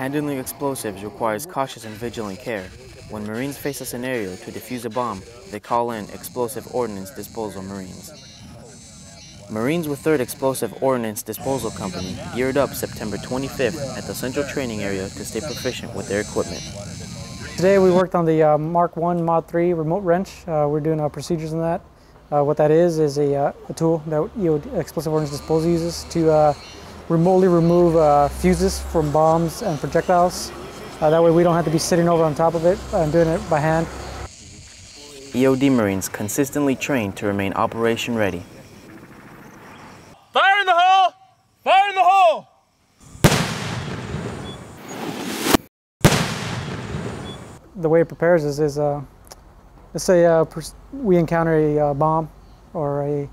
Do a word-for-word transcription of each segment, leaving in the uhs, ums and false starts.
Handling explosives requires cautious and vigilant care. When Marines face a scenario to defuse a bomb, they call in Explosive Ordnance Disposal Marines. Marines with third Explosive Ordnance Disposal Company geared up September twenty-fifth at the Central Training Area to stay proficient with their equipment. Today we worked on the uh, Mark one Mod three remote wrench. Uh, we're doing our procedures on that. Uh, what that is is a, uh, a tool that you know, Explosive Ordnance Disposal uses to uh, remotely remove uh, fuses from bombs and projectiles. Uh, that way we don't have to be sitting over on top of it and doing it by hand. E O D Marines consistently trained to remain operation ready. Fire in the hole! Fire in the hole! The way it prepares us is, uh, let's say uh, we encounter a uh, bomb or a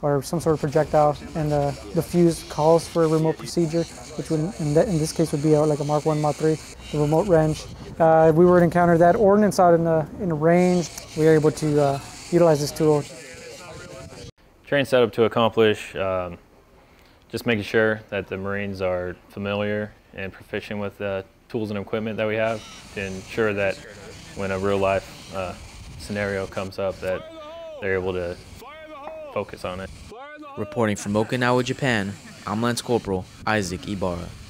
or some sort of projectile, and uh, the fuse calls for a remote procedure, which would, in, th in this case would be uh, like a Mark one Mod three, the remote wrenge. Uh, if we were to encounter that ordnance out in the, in the range, we are able to uh, utilize this tool. Train setup to accomplish, um, just making sure that the Marines are familiar and proficient with the tools and equipment that we have to ensure that when a real life uh, scenario comes up that they're able to focus on it. Reporting from Okinawa, Japan, I'm Lance Corporal Isaac Ibarra.